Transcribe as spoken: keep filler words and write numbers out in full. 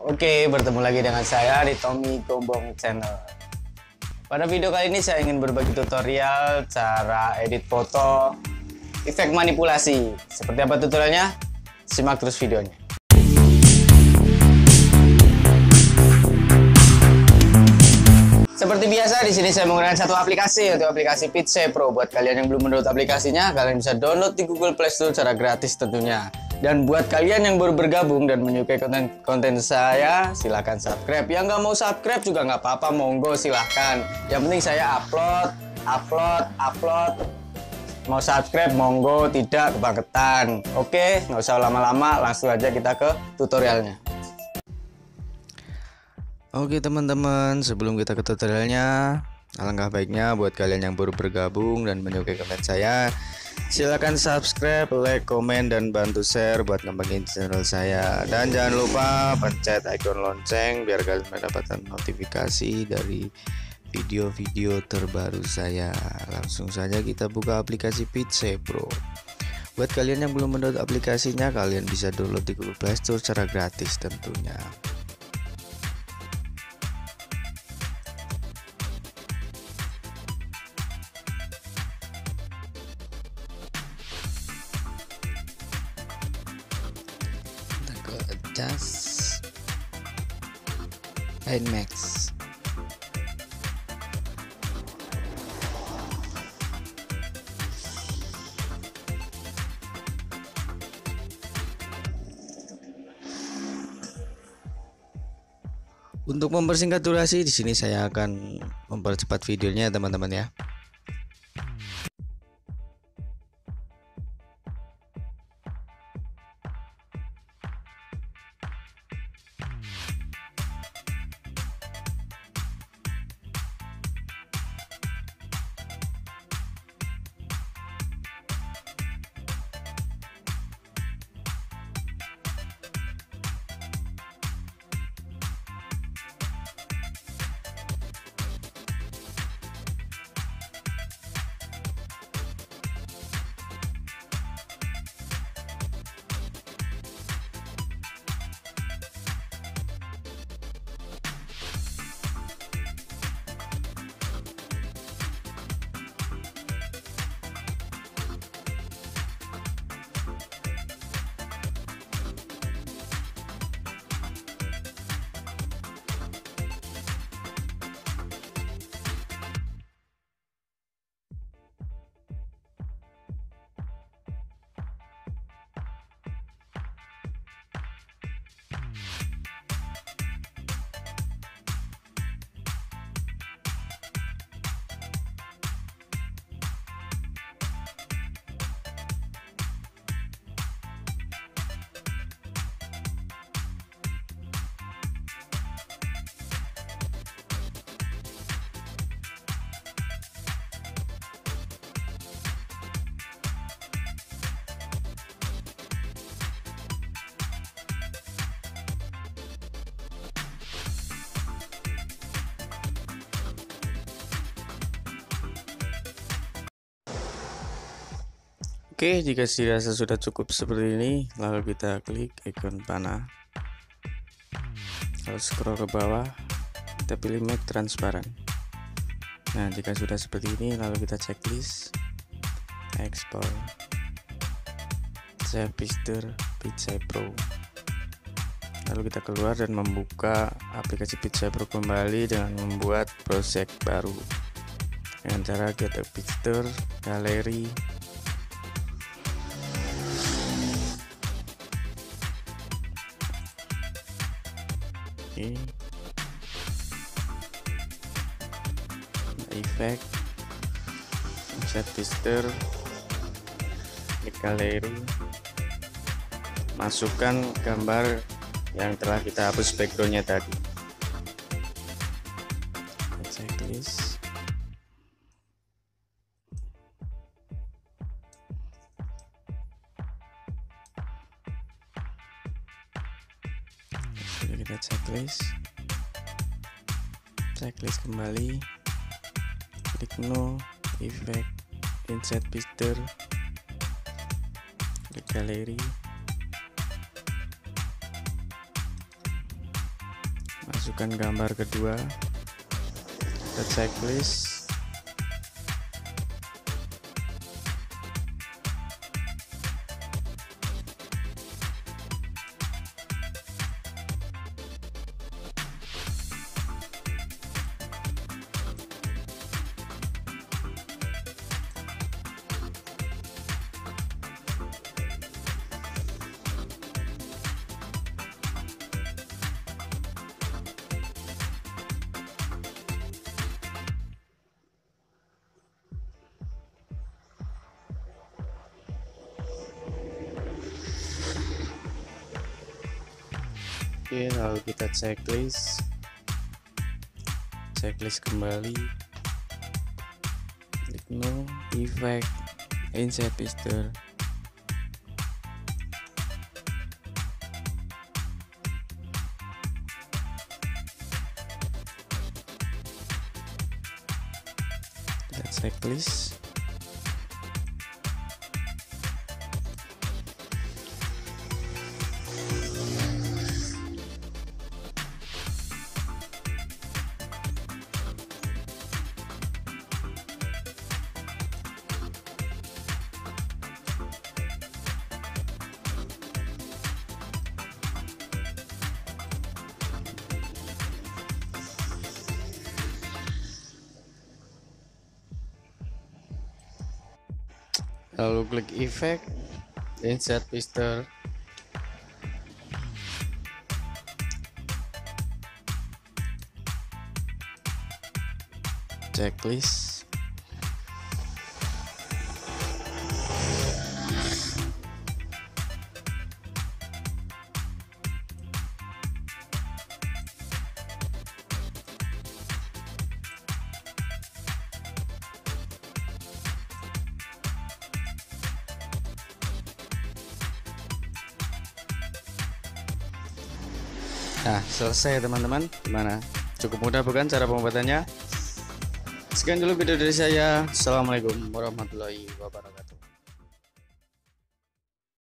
Oke, bertemu lagi dengan saya di Tommy Gombong Channel. Pada video kali ini saya ingin berbagi tutorial cara edit foto efek manipulasi. Seperti apa tutorialnya? Simak terus videonya. Seperti biasa di sini saya menggunakan satu aplikasi, yaitu aplikasi PicsayPro. Buat kalian yang belum mendownload aplikasinya, kalian bisa download di Google Play Store secara gratis tentunya. Dan buat kalian yang baru bergabung dan menyukai konten-konten saya, silahkan subscribe. Yang nggak mau subscribe juga nggak apa-apa, monggo silahkan. Yang penting saya upload, upload, upload. Mau subscribe, monggo, tidak kebangetan. Oke, nggak usah lama-lama, langsung aja kita ke tutorialnya. Oke teman-teman, sebelum kita ke tutorialnya, alangkah baiknya buat kalian yang baru bergabung dan menyukai konten saya, silahkan subscribe, like, komen, dan bantu share buat ngembangin channel saya. Dan jangan lupa pencet ikon lonceng biar kalian mendapatkan notifikasi dari video-video terbaru saya. Langsung saja kita buka aplikasi PicsayPro. Buat kalian yang belum mendownload aplikasinya, kalian bisa download di Google Play Store secara gratis tentunya. Just and max. Untuk mempersingkat durasi di sini saya akan mempercepat videonya teman-teman ya. Oke, jika dirasa sudah cukup seperti ini, lalu kita klik ikon panah, lalu scroll ke bawah, kita pilih make transparan. Nah, jika sudah seperti ini, lalu kita checklist, ekspor, save picture PicsayPro. Lalu kita keluar dan membuka aplikasi PicsayPro kembali dengan membuat project baru dengan cara get a picture, galeri. Efek, set picture, klik galeri, masukkan gambar yang telah kita hapus backgroundnya tadi. Checklist. Sudah kita checklist, checklist kembali, klik no, efek, insert picture, klik galeri, masukkan gambar kedua, kita checklist. Oke, lalu kita checklist checklist kembali, klik no, effect, insert picture. Kita checklist. Lalu klik effect, insert picture. Checklist. Nah, selesai teman-teman. Gimana? Cukup mudah bukan cara pembuatannya? Sekian dulu video dari saya. Assalamualaikum warahmatullahi wabarakatuh.